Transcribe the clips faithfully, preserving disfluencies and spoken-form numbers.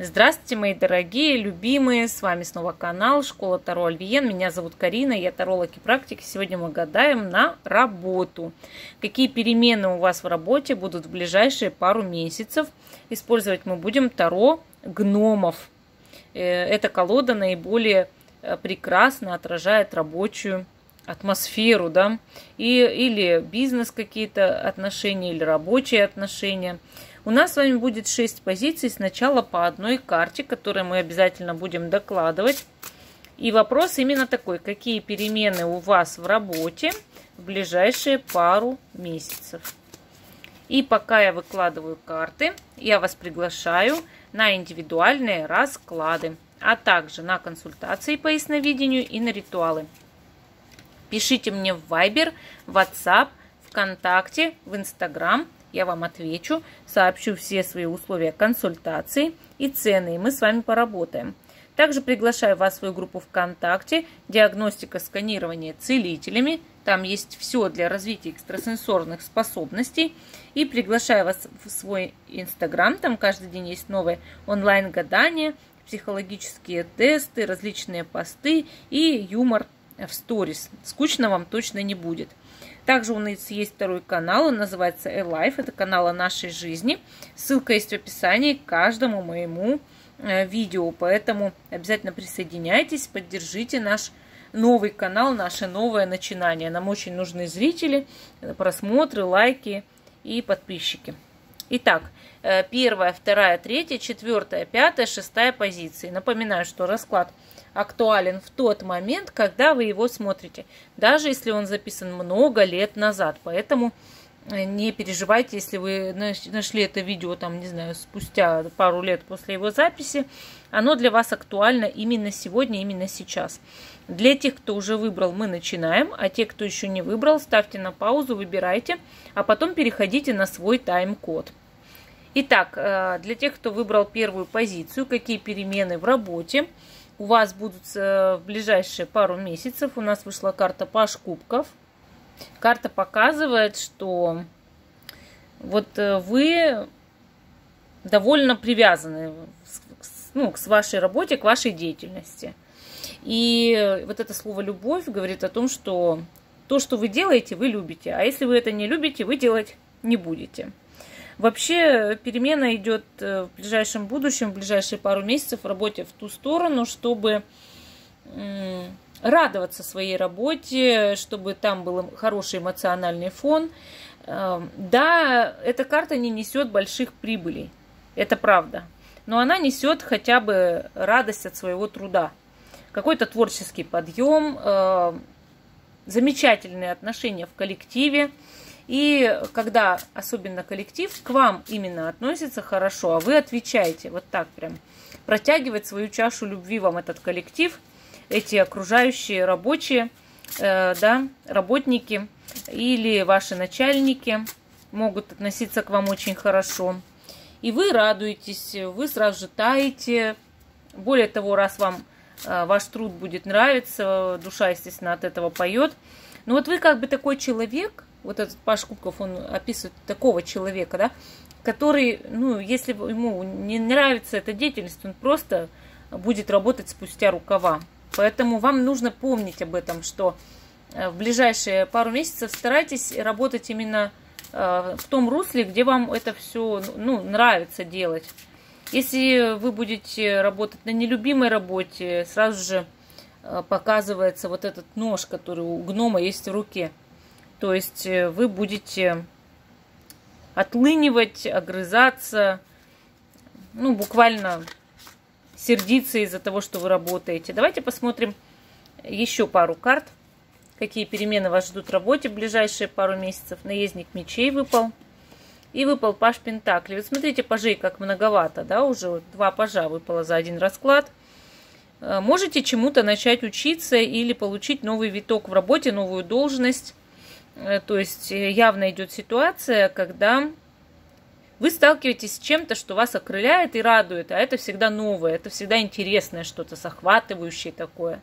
Здравствуйте, мои дорогие, любимые, с вами снова канал Школа Таро Альвиен, меня зовут Карина, я таролог и практик. Сегодня мы гадаем на работу. Какие перемены у вас в работе будут в ближайшие пару месяцев? Использовать мы будем Таро Гномов. Эта колода наиболее прекрасно отражает рабочую атмосферу, да, и, или бизнес какие-то отношения, или рабочие отношения. У нас с вами будет шесть позиций, сначала по одной карте, которую мы обязательно будем докладывать. И вопрос именно такой: какие перемены у вас в работе в ближайшие пару месяцев? И пока я выкладываю карты, я вас приглашаю на индивидуальные расклады, а также на консультации по ясновидению и на ритуалы. Пишите мне в Viber, WhatsApp, ВКонтакте, в Инстаграм. Я вам отвечу, сообщу все свои условия консультации и цены, и мы с вами поработаем. Также приглашаю вас в свою группу ВКонтакте «Диагностика, сканирование целителями». Там есть все для развития экстрасенсорных способностей. И приглашаю вас в свой Инстаграм, там каждый день есть новые онлайн-гадания, психологические тесты, различные посты и юмор в сторис. Скучно вам точно не будет. Также у нас есть второй канал, он называется A-Life, это канал о нашей жизни. Ссылка есть в описании к каждому моему видео, поэтому обязательно присоединяйтесь, поддержите наш новый канал, наше новое начинание. Нам очень нужны зрители, просмотры, лайки и подписчики. Итак, первая, вторая, третья, четвертая, пятая, шестая позиции. Напоминаю, что расклад актуален в тот момент, когда вы его смотрите, даже если он записан много лет назад. Поэтому не переживайте, если вы нашли это видео, там, не знаю, спустя пару лет после его записи, оно для вас актуально именно сегодня, именно сейчас. Для тех, кто уже выбрал, мы начинаем, а те, кто еще не выбрал, ставьте на паузу, выбирайте, а потом переходите на свой тайм-код. Итак, для тех, кто выбрал первую позицию, какие перемены в работе у вас будут в ближайшие пару месяцев, у нас вышла карта Паш Кубков. Карта показывает, что вот вы довольно привязаны, ну, к вашей работе, к вашей деятельности. И вот это слово «любовь» говорит о том, что то, что вы делаете, вы любите. А если вы это не любите, вы делать не будете. Вообще перемена идет в ближайшем будущем, в ближайшие пару месяцев в работе в ту сторону, чтобы радоваться своей работе, чтобы там был хороший эмоциональный фон. Да, эта карта не несет больших прибылей, это правда, но она несет хотя бы радость от своего труда, какой-то творческий подъем, замечательные отношения в коллективе. И когда особенно коллектив к вам именно относится хорошо, а вы отвечаете вот так прям, протягивает свою чашу любви вам этот коллектив, эти окружающие рабочие, э, да, работники или ваши начальники могут относиться к вам очень хорошо. И вы радуетесь, вы сразу же таете. Более того, раз вам э, ваш труд будет нравиться, душа, естественно, от этого поет. Но вот вы как бы такой человек, вот этот Паш Кубков, он описывает такого человека, да, который, ну, если ему не нравится эта деятельность, он просто будет работать спустя рукава. Поэтому вам нужно помнить об этом, что в ближайшие пару месяцев старайтесь работать именно в том русле, где вам это все, ну, нравится делать. Если вы будете работать на нелюбимой работе, сразу же показывается вот этот нож, который у гнома есть в руке. То есть вы будете отлынивать, огрызаться, ну, буквально сердиться из-за того, что вы работаете. Давайте посмотрим еще пару карт. Какие перемены вас ждут в работе в ближайшие пару месяцев. Наездник мечей выпал. И выпал Паж Пентакли. Вот смотрите, пажей как многовато, да, уже два пажа выпало за один расклад. Можете чему-то начать учиться или получить новый виток в работе, новую должность. То есть явно идет ситуация, когда вы сталкиваетесь с чем-то, что вас окрыляет и радует, а это всегда новое, это всегда интересное что-то, захватывающее такое.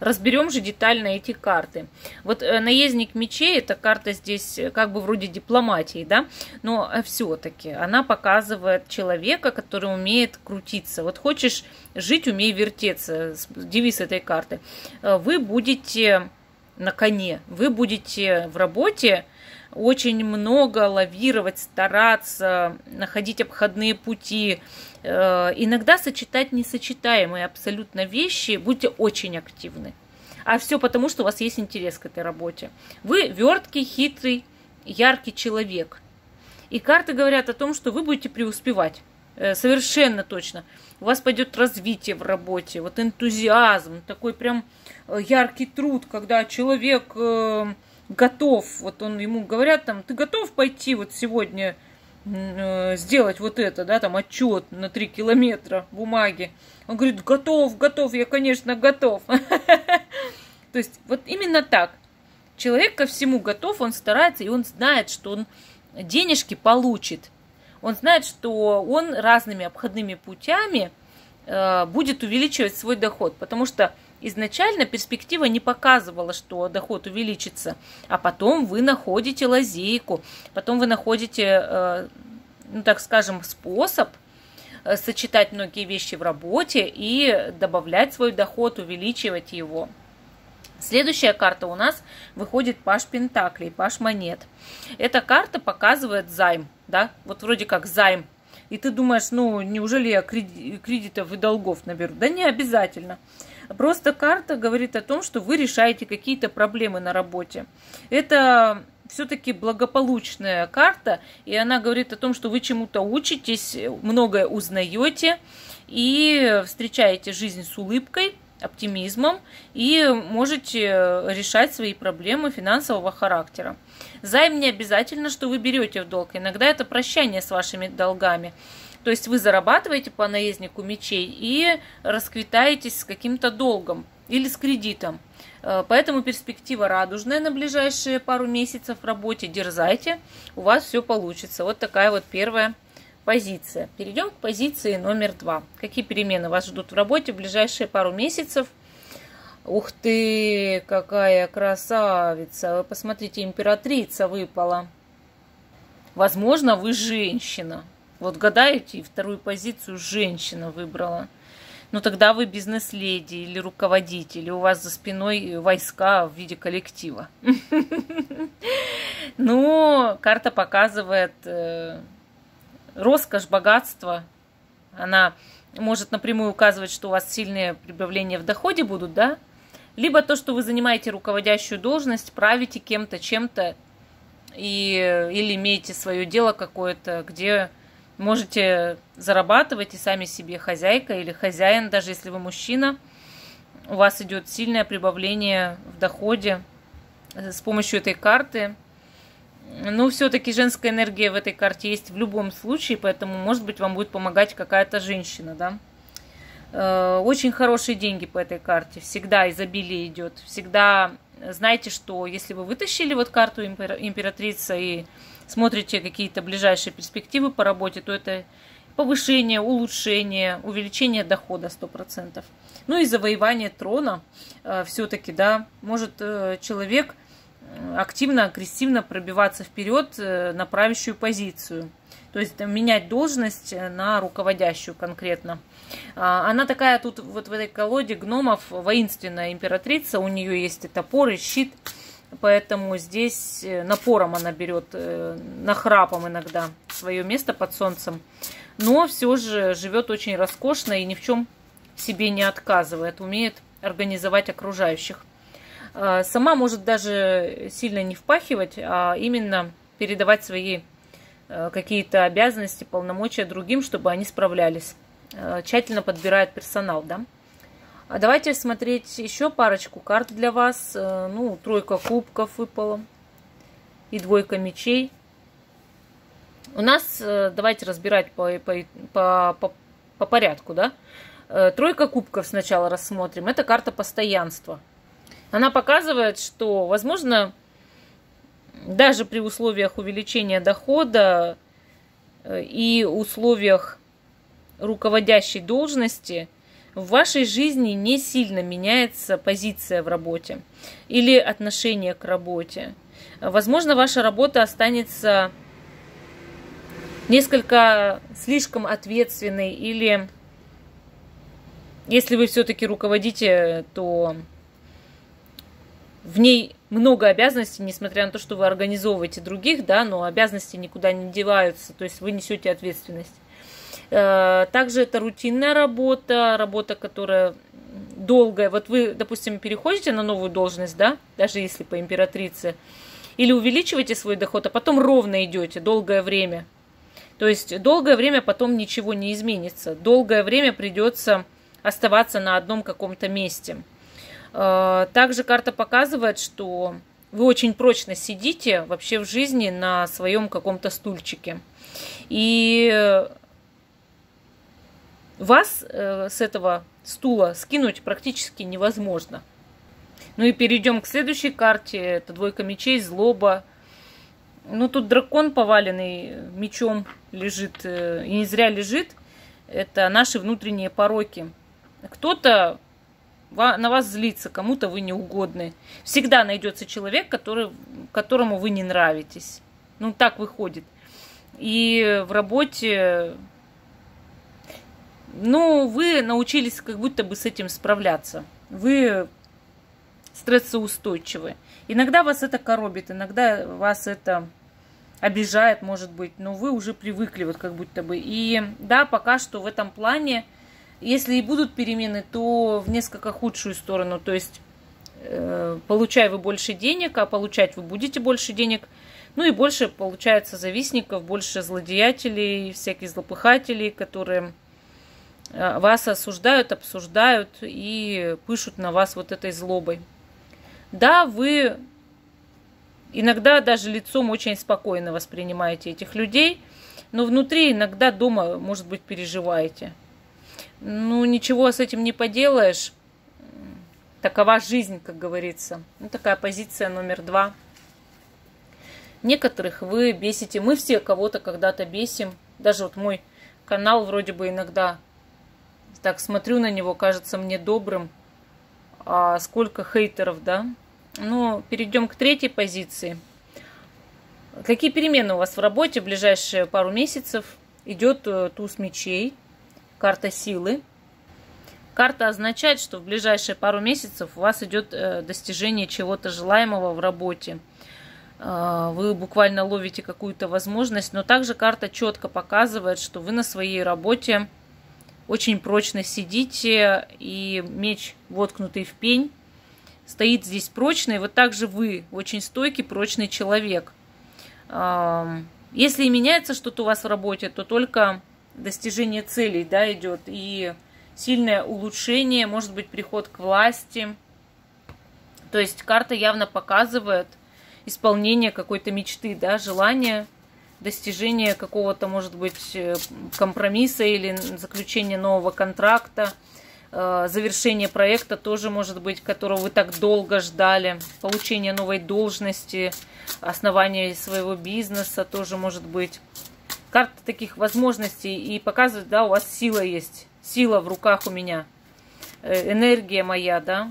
Разберем же детально эти карты. Вот наездник мечей, эта карта здесь как бы вроде дипломатии, да, но все-таки она показывает человека, который умеет крутиться. Вот хочешь жить, умей вертеться, девиз этой карты. Вы будете на коне, вы будете в работе очень много лавировать, стараться, находить обходные пути, иногда сочетать несочетаемые абсолютно вещи, будьте очень активны. А все потому, что у вас есть интерес к этой работе. Вы верткий, хитрый, яркий человек. И карты говорят о том, что вы будете преуспевать. Совершенно точно. У вас пойдет развитие в работе, вот энтузиазм, такой прям яркий труд, когда человек готов, вот он, ему говорят, там, ты готов пойти вот сегодня э, сделать вот это, да, там, отчет на три километра бумаги. Он говорит, готов, готов, я, конечно, готов. То есть, вот именно так. Человек ко всему готов, он старается, и он знает, что он денежки получит. Он знает, что он разными обходными путями э, будет увеличивать свой доход, потому что изначально перспектива не показывала, что доход увеличится, а потом вы находите лазейку, потом вы находите, ну так скажем, способ сочетать многие вещи в работе и добавлять свой доход, увеличивать его. Следующая карта у нас выходит паж пентаклей, паж монет. Эта карта показывает займ, да, вот вроде как займ. И ты думаешь, ну неужели я кредитов и долгов наберу? Да не обязательно. Просто карта говорит о том, что вы решаете какие-то проблемы на работе. Это все-таки благополучная карта, и она говорит о том, что вы чему-то учитесь, многое узнаете и встречаете жизнь с улыбкой, оптимизмом и можете решать свои проблемы финансового характера. Займ не обязательно, что вы берете в долг. Иногда это прощание с вашими долгами. То есть вы зарабатываете по наезднику мечей и расквитаетесь с каким-то долгом или с кредитом. Поэтому перспектива радужная на ближайшие пару месяцев в работе. Дерзайте, у вас все получится. Вот такая вот первая позиция. Перейдем к позиции номер два. Какие перемены вас ждут в работе в ближайшие пару месяцев? Ух ты, какая красавица! Вы посмотрите, императрица выпала. Возможно, вы женщина. Вот гадаете, и вторую позицию женщина выбрала. Ну тогда вы бизнес-леди или руководитель, или у вас за спиной войска в виде коллектива. Ну, карта показывает роскошь, богатство. Она может напрямую указывать, что у вас сильные прибавления в доходе будут, да? Либо то, что вы занимаете руководящую должность, правите кем-то, чем-то, или имеете свое дело какое-то, где можете зарабатывать и сами себе хозяйка или хозяин, даже если вы мужчина. У вас идет сильное прибавление в доходе с помощью этой карты. Но все-таки женская энергия в этой карте есть в любом случае, поэтому, может быть, вам будет помогать какая-то женщина, да? Очень хорошие деньги по этой карте. Всегда изобилие идет. Всегда знаете, что если вы вытащили вот карту императрица и смотрите какие-то ближайшие перспективы по работе, то это повышение, улучшение, увеличение дохода сто процентов. Ну и завоевание трона все-таки, да, может человек активно, агрессивно пробиваться вперед на правящую позицию. То есть менять должность на руководящую конкретно. Она такая тут, вот в этой колоде гномов, воинственная императрица, у нее есть и топор, и щит. Поэтому здесь напором она берет, нахрапом иногда, свое место под солнцем. Но все же живет очень роскошно и ни в чем себе не отказывает. Умеет организовать окружающих. Сама может даже сильно не впахивать, а именно передавать свои какие-то обязанности, полномочия другим, чтобы они справлялись. Тщательно подбирает персонал, да? А давайте смотреть еще парочку карт для вас. Ну, тройка кубков выпала и двойка мечей. У нас, давайте разбирать по, по, по, по порядку, да? Тройка кубков сначала рассмотрим. Это карта постоянства. Она показывает, что, возможно, даже при условиях увеличения дохода и условиях руководящей должности в вашей жизни не сильно меняется позиция в работе или отношение к работе. Возможно, ваша работа останется несколько слишком ответственной, или если вы все-таки руководите, то в ней много обязанностей, несмотря на то, что вы организовываете других, да, но обязанности никуда не деваются, то есть вы несете ответственность. Также это рутинная работа, работа, которая долгая. Вот вы, допустим, переходите на новую должность, да, даже если по императрице, или увеличиваете свой доход, а потом ровно идете долгое время. То есть долгое время потом ничего не изменится, долгое время придется оставаться на одном каком-то месте. Также карта показывает, что вы очень прочно сидите вообще в жизни на своем каком-то стульчике. И вас э, с этого стула скинуть практически невозможно. Ну и перейдем к следующей карте. Это двойка мечей, злоба. Ну тут дракон поваленный мечом лежит. Э, и не зря лежит. Это наши внутренние пороки. Кто-то ва- на вас злится, кому-то вы неугодны. Всегда найдется человек, который, которому вы не нравитесь. Ну так выходит. И в работе... Ну, вы научились как будто бы с этим справляться. Вы стрессоустойчивы. Иногда вас это коробит, иногда вас это обижает, может быть. Но вы уже привыкли вот как будто бы. И да, пока что в этом плане, если и будут перемены, то в несколько худшую сторону. То есть, э, получай вы больше денег, а получать вы будете больше денег. Ну и больше, получается, завистников, больше злодеятелей, всяких злопыхателей, которые... вас осуждают, обсуждают и пышут на вас вот этой злобой. Да, вы иногда даже лицом очень спокойно воспринимаете этих людей, но внутри иногда дома, может быть, переживаете. Ну, ничего с этим не поделаешь. Такова жизнь, как говорится. Ну, такая позиция номер два. Некоторых вы бесите. Мы все кого-то когда-то бесим. Даже вот мой канал вроде бы иногда... Так, смотрю на него, кажется мне добрым. А сколько хейтеров, да? Ну, перейдем к третьей позиции. Какие перемены у вас в работе в ближайшие пару месяцев? Идет туз мечей, карта силы. Карта означает, что в ближайшие пару месяцев у вас идет достижение чего-то желаемого в работе. Вы буквально ловите какую-то возможность, но также карта четко показывает, что вы на своей работе очень прочно сидите, и меч, воткнутый в пень, стоит здесь прочно. И вот так же вы, очень стойкий, прочный человек. Если и меняется что-то у вас в работе, то только достижение целей, да, идет. И сильное улучшение, может быть, приход к власти. То есть карта явно показывает исполнение какой-то мечты, да, желания. Достижение какого-то, может быть, компромисса или заключение нового контракта, завершение проекта тоже может быть, которого вы так долго ждали, получение новой должности, основание своего бизнеса тоже может быть. Карта таких возможностей и показывает, да, у вас сила есть, сила в руках у меня, энергия моя, да,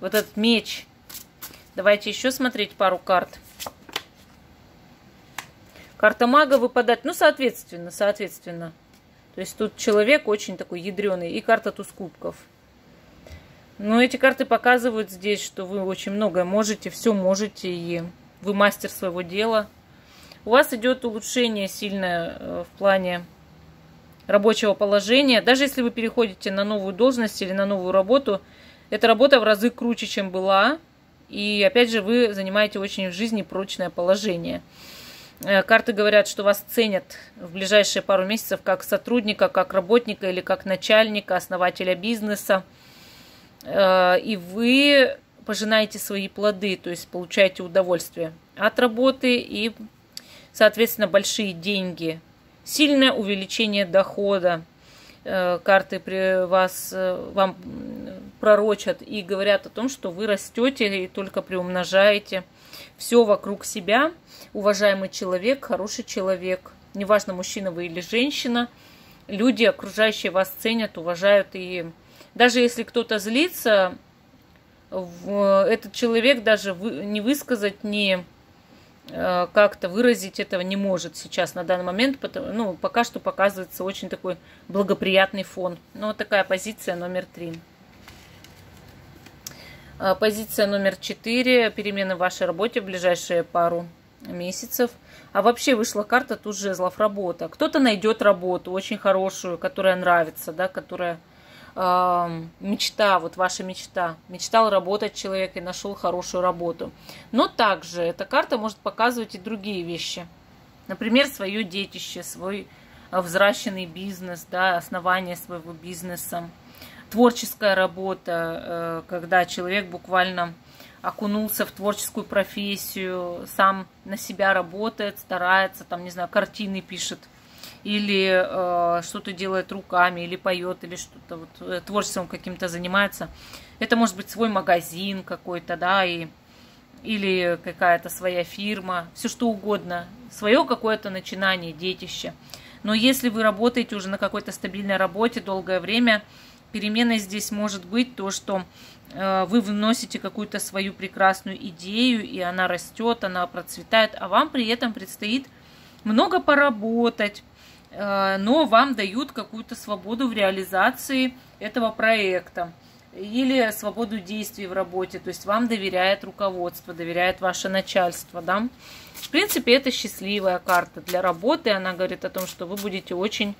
вот этот меч. Давайте еще смотреть пару карт. Карта мага выпадает, ну, соответственно, соответственно. То есть тут человек очень такой ядреный. И карта туз кубков. Но эти карты показывают здесь, что вы очень многое можете, все можете, и вы мастер своего дела. У вас идет улучшение сильное в плане рабочего положения. Даже если вы переходите на новую должность или на новую работу, эта работа в разы круче, чем была. И опять же, вы занимаете очень в жизни прочное положение. Карты говорят, что вас ценят в ближайшие пару месяцев как сотрудника, как работника или как начальника, основателя бизнеса. И вы пожинаете свои плоды, то есть получаете удовольствие от работы и, соответственно, большие деньги. Сильное увеличение дохода. Карты при вас, вам пророчат и говорят о том, что вы растете и только приумножаете все вокруг себя. Уважаемый человек, хороший человек, неважно, мужчина вы или женщина, люди, окружающие вас, ценят, уважают и Даже если кто-то злится, этот человек даже не высказать, не как-то выразить этого не может сейчас на данный момент. Потому, ну, пока что показывается очень такой благоприятный фон. Ну, вот такая позиция номер три. Позиция номер четыре. Перемены в вашей работе в ближайшие пару месяцев. А вообще вышла карта тут жезлов, работа. Кто-то найдет работу очень хорошую, которая нравится, да, которая э, мечта, вот ваша мечта. Мечтал работать человек и нашел хорошую работу. Но также эта карта может показывать и другие вещи. Например, свое детище, свой взращенный бизнес, да, основание своего бизнеса. Творческая работа, когда человек буквально окунулся в творческую профессию, сам на себя работает, старается, там, не знаю, картины пишет, или э, что-то делает руками, или поет, или что-то вот, творчеством каким-то занимается. Это может быть свой магазин какой-то, да, и, или какая-то своя фирма, все что угодно, свое какое-то начинание, детище. Но если вы работаете уже на какой-то стабильной работе долгое время, переменой здесь может быть то, что э, вы вносите какую-то свою прекрасную идею, и она растет, она процветает, а вам при этом предстоит много поработать, э, но вам дают какую-то свободу в реализации этого проекта или свободу действий в работе, то есть вам доверяет руководство, доверяет ваше начальство, да? В принципе, это счастливая карта для работы, она говорит о том, что вы будете очень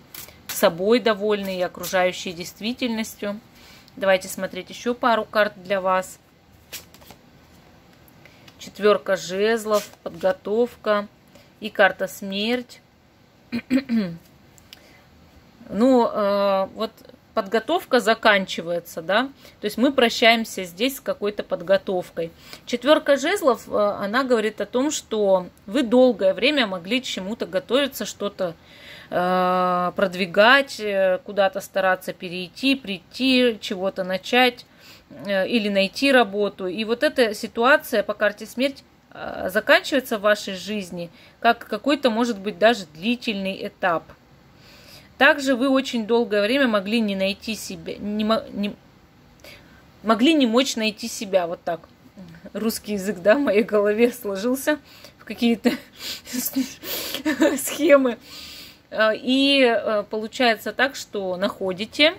собой довольны и окружающей действительностью. Давайте смотреть еще пару карт для вас. Четверка жезлов, подготовка и карта смерть. Ну, э, вот подготовка заканчивается, да, то есть мы прощаемся здесь с какой-то подготовкой. Четверка жезлов, э, она говорит о том, что вы долгое время могли к чему-то готовиться, что-то продвигать, куда-то стараться перейти, прийти, чего-то начать или найти работу. И вот эта ситуация по карте смерть заканчивается в вашей жизни как какой-то, может быть, даже длительный этап. Также вы очень долгое время могли не найти себя, не, не, могли не мочь найти себя. Вот так. Русский язык, да, в моей голове сложился в какие-то схемы. И получается так, что находите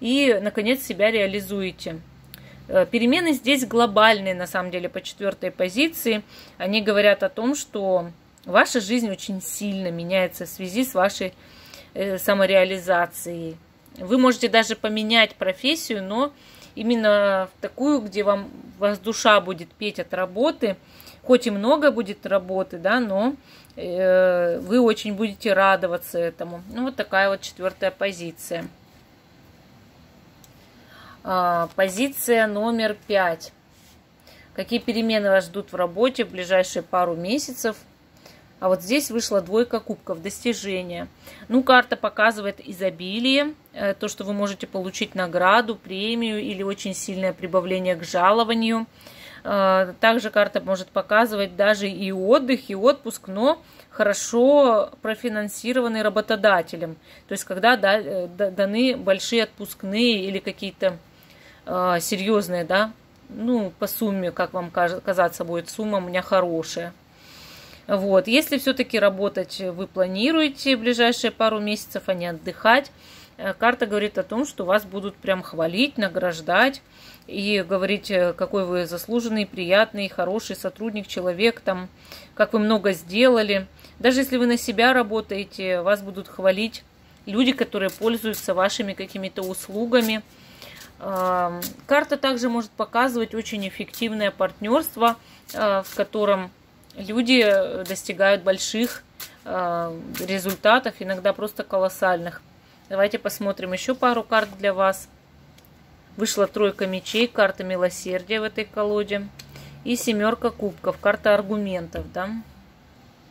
и, наконец, себя реализуете. Перемены здесь глобальные, на самом деле, по четвертой позиции. Они говорят о том, что ваша жизнь очень сильно меняется в связи с вашей самореализацией. Вы можете даже поменять профессию, но именно в такую, где вам душа будет петь от работы. Хоть и много будет работы, да, но э, вы очень будете радоваться этому. Ну, вот такая вот четвертая позиция. А, позиция номер пять. Какие перемены вас ждут в работе в ближайшие пару месяцев? А вот здесь вышла двойка кубков, достижения. Ну, карта показывает изобилие, то, что вы можете получить награду, премию или очень сильное прибавление к жалованию. Также карта может показывать даже и отдых, и отпуск, но хорошо профинансированный работодателем. То есть, когда даны большие отпускные или какие-то серьезные, да, ну, по сумме, как вам казаться будет, сумма у меня хорошая. Вот. Если все-таки работать вы планируете в ближайшие пару месяцев, а не отдыхать, карта говорит о том, что вас будут прям хвалить, награждать и говорить, какой вы заслуженный, приятный, хороший сотрудник, человек, там, как вы много сделали. Даже если вы на себя работаете, вас будут хвалить люди, которые пользуются вашими какими-то услугами. Карта также может показывать очень эффективное партнерство, в котором люди достигают больших результатов, иногда просто колоссальных. Давайте посмотрим еще пару карт для вас. Вышла тройка мечей, карта милосердия в этой колоде. И семерка кубков, карта аргументов, да.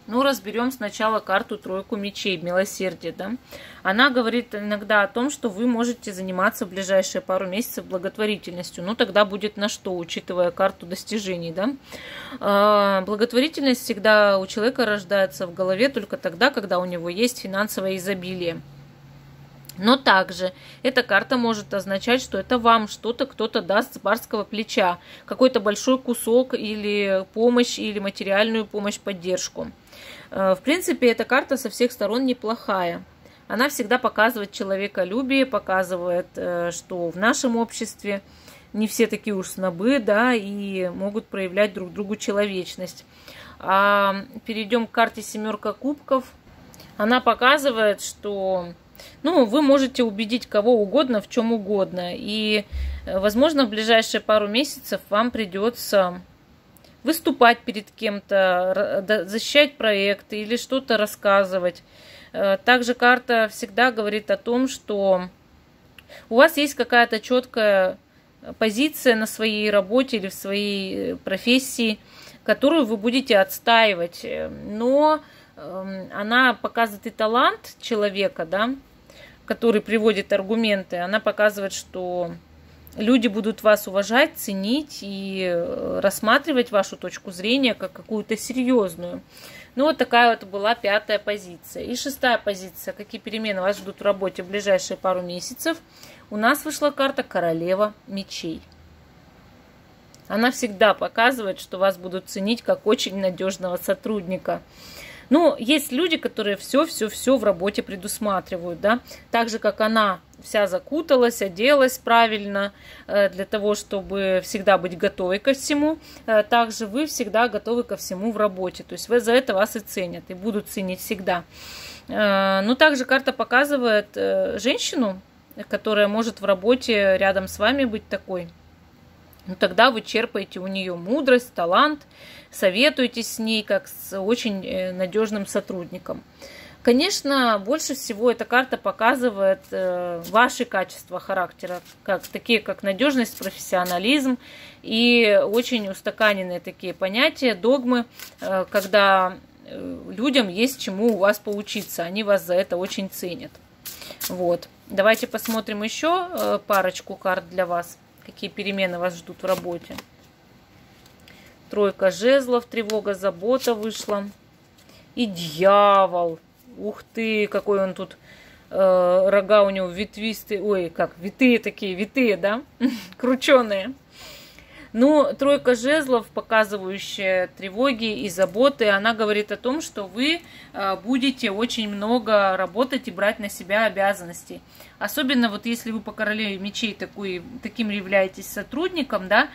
Ну, разберем сначала карту тройку мечей, милосердие, да. Она говорит иногда о том, что вы можете заниматься в ближайшие пару месяцев благотворительностью. Ну, тогда будет на что, учитывая карту достижений, да. А, благотворительность всегда у человека рождается в голове только тогда, когда у него есть финансовое изобилие. Но также эта карта может означать, что это вам что-то кто-то даст с барского плеча. Какой-то большой кусок или помощь, или материальную помощь, поддержку. В принципе, эта карта со всех сторон неплохая. Она всегда показывает человеколюбие, показывает, что в нашем обществе не все такие уж снобы, да, и могут проявлять друг другу человечность. А перейдем к карте «Семерка кубков». Она показывает, что... Ну, вы можете убедить кого угодно в чем угодно. И, возможно, в ближайшие пару месяцев вам придется выступать перед кем-то, защищать проекты или что-то рассказывать. Также карта всегда говорит о том, что у вас есть какая-то четкая позиция на своей работе или в своей профессии, которую вы будете отстаивать. Но... Она показывает и талант человека, да, который приводит аргументы. Она показывает, что люди будут вас уважать, ценить и рассматривать вашу точку зрения как какую-то серьезную. Ну, вот такая вот была пятая позиция. И шестая позиция. Какие перемены вас ждут в работе в ближайшие пару месяцев? У нас вышла карта «Королева мечей». Она всегда показывает, что вас будут ценить как очень надежного сотрудника. Ну, есть люди, которые все-все-все в работе предусматривают, да, так же, как она вся закуталась, оделась правильно для того, чтобы всегда быть готовой ко всему, также вы всегда готовы ко всему в работе, то есть за это вас и ценят, и будут ценить всегда. Но также карта показывает женщину, которая может в работе рядом с вами быть такой. Ну, тогда вы черпаете у нее мудрость, талант, советуетесь с ней как с очень надежным сотрудником. Конечно, больше всего эта карта показывает ваши качества характера, как, такие как надежность, профессионализм и очень устаканенные такие понятия, догмы, когда людям есть чему у вас поучиться, они вас за это очень ценят. Вот. Давайте посмотрим еще парочку карт для вас. Какие перемены вас ждут в работе. Тройка жезлов, тревога, забота вышла. И дьявол. Ух ты, какой он тут. Э, рога у него ветвистые. Ой, как, витые такие, витые, да? Крученые. Ну, тройка жезлов, показывающая тревоги и заботы, она говорит о том, что вы будете очень много работать и брать на себя обязанности. Особенно вот если вы по королеве мечей такой, таким являетесь сотрудником, да,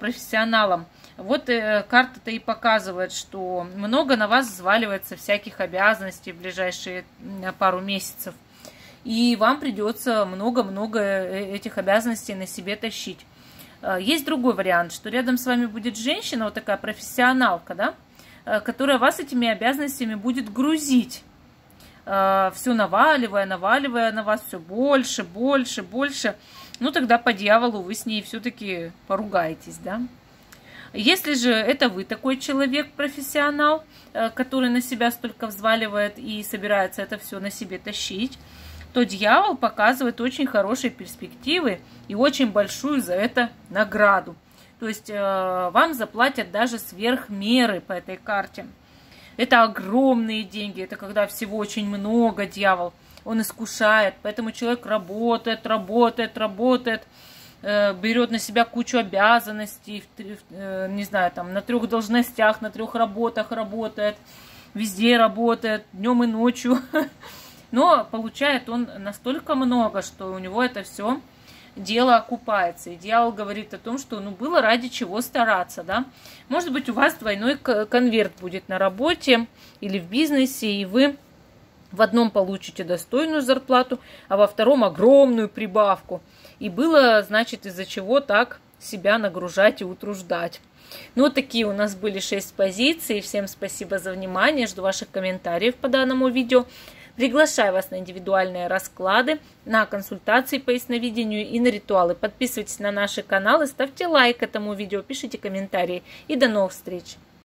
профессионалом. Вот карта-то и показывает, что много на вас взваливается всяких обязанностей в ближайшие пару месяцев. И вам придется много-много этих обязанностей на себе тащить. Есть другой вариант, что рядом с вами будет женщина, вот такая профессионалка, да, которая вас этими обязанностями будет грузить, все наваливая, наваливая на вас все больше, больше, больше. Ну, тогда по дьяволу вы с ней все-таки поругаетесь, да. Если же это вы такой человек, профессионал, который на себя столько взваливает и собирается это все на себе тащить, то дьявол показывает очень хорошие перспективы и очень большую за это награду. То есть э, вам заплатят даже сверх меры по этой карте. Это огромные деньги, это когда всего очень много, дьявол. Он искушает, поэтому человек работает, работает, работает, э, берет на себя кучу обязанностей, в, э, не знаю, там на трех должностях, на трех работах работает, везде работает, днем и ночью. Но получает он настолько много, что у него это все дело окупается. И дьявол говорит о том, что ну, было ради чего стараться. Да? Может быть, у вас двойной конверт будет на работе или в бизнесе, и вы в одном получите достойную зарплату, а во втором огромную прибавку. И было, значит, из-за чего так себя нагружать и утруждать. Ну, вот такие у нас были шесть позиций. Всем спасибо за внимание. Жду ваших комментариев по данному видео. Приглашаю вас на индивидуальные расклады, на консультации по ясновидению и на ритуалы. Подписывайтесь на наши каналы, ставьте лайк этому видео, пишите комментарии. И до новых встреч!